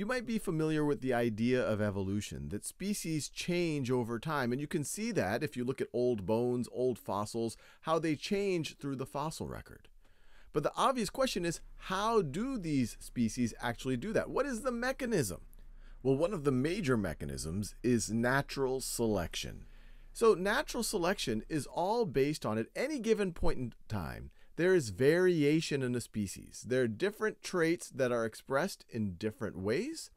You might be familiar with the idea of evolution, that species change over time, and you can see that if you look at old bones, old fossils, how they change through the fossil record. But the obvious question is, how do these species actually do that? What is the mechanism? Well, one of the major mechanisms is natural selection. So natural selection is all based on, at any given point in time, there is variation in a species. There are different traits that are expressed in different ways.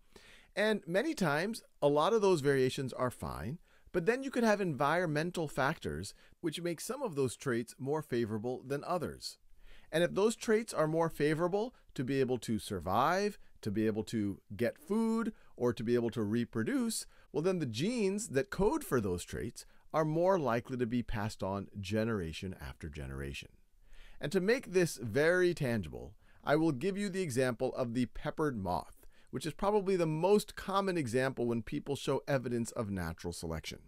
And many times, a lot of those variations are fine, but then you could have environmental factors which make some of those traits more favorable than others. And if those traits are more favorable to be able to survive, to be able to get food, or to be able to reproduce, well then the genes that code for those traits are more likely to be passed on generation after generation. And to make this very tangible, I will give you the example of the peppered moth, which is probably the most common example when people show evidence of natural selection.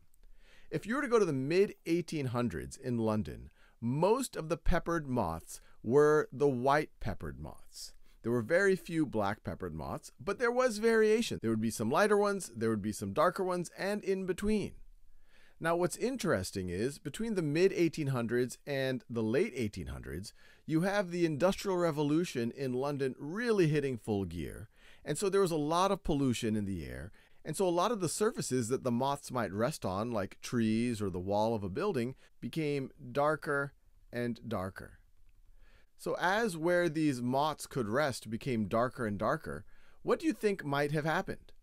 If you were to go to the mid-1800s in London, most of the peppered moths were the white peppered moths. There were very few black peppered moths, but there was variation. There would be some lighter ones, there would be some darker ones, and in between. Now what's interesting is, between the mid-1800s and the late 1800s, you have the Industrial Revolution in London really hitting full gear. And so there was a lot of pollution in the air. And so a lot of the surfaces that the moths might rest on, like trees or the wall of a building, became darker and darker. So as where these moths could rest became darker and darker, what do you think might have happened?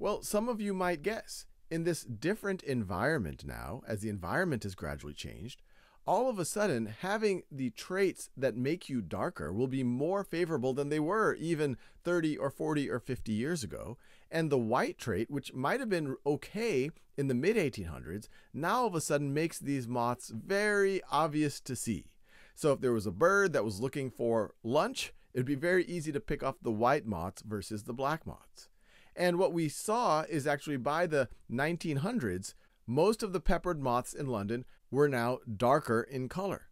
Well, some of you might guess. In this different environment now, as the environment has gradually changed, all of a sudden having the traits that make you darker will be more favorable than they were even 30 or 40 or 50 years ago. And the white trait, which might have been okay in the mid-1800s, now all of a sudden makes these moths very obvious to see. So if there was a bird that was looking for lunch, it'd be very easy to pick off the white moths versus the black moths. And what we saw is actually by the 1900s, most of the peppered moths in London were now darker in color.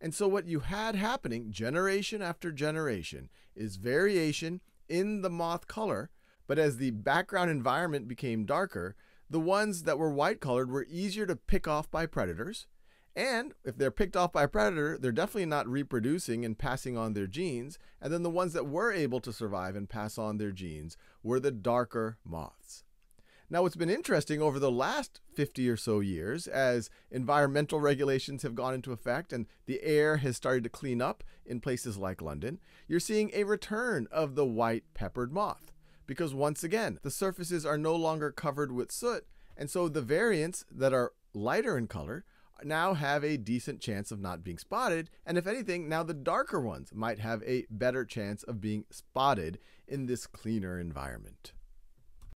And so what you had happening generation after generation is variation in the moth color, but as the background environment became darker, the ones that were white colored were easier to pick off by predators. And if they're picked off by a predator, they're definitely not reproducing and passing on their genes. And then the ones that were able to survive and pass on their genes were the darker moths. Now, what's been interesting over the last 50 or so years, as environmental regulations have gone into effect and the air has started to clean up in places like London, you're seeing a return of the white peppered moth. Because once again, the surfaces are no longer covered with soot, and so the variants that are lighter in color now have a decent chance of not being spotted, and if anything, now the darker ones might have a better chance of being spotted in this cleaner environment.